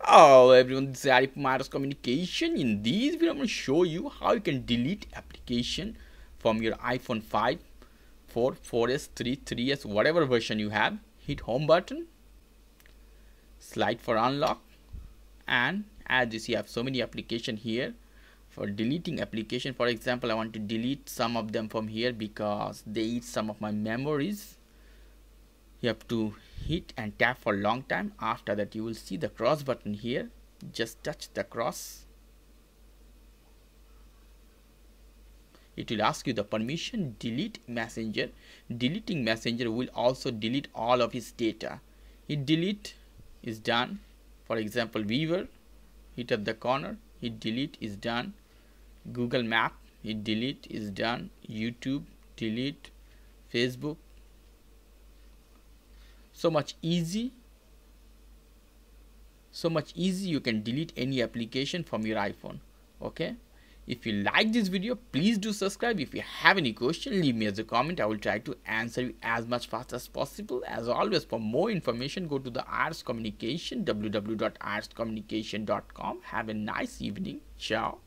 Hello everyone, this is Aires from Aires Communication. In this video, I'm going to show you how you can delete application from your iPhone 5, 4, 4S, 3, 3S, whatever version you have. Hit home button, slide for unlock, and as you see, I have so many applications here for deleting application. For example, I want to delete some of them from here because they eat some of my memories. You have to hit and tap for a long time. After that, you will see the cross button here. Just touch the cross. It will ask you the permission, delete Messenger. Deleting Messenger will also delete all of his data. Hit delete, is done. For example, Weaver, hit up the corner, hit delete, is done. Google Map, hit delete, is done. YouTube, delete. Facebook. So much easy you can delete any application from your iPhone. Okay, if you like this video, please do subscribe. If you have any question, leave me as a comment. I will try to answer you as much fast as possible. As always, for more information, go to the Aires Communication, www.airescommunication.com. Have a nice evening. Ciao.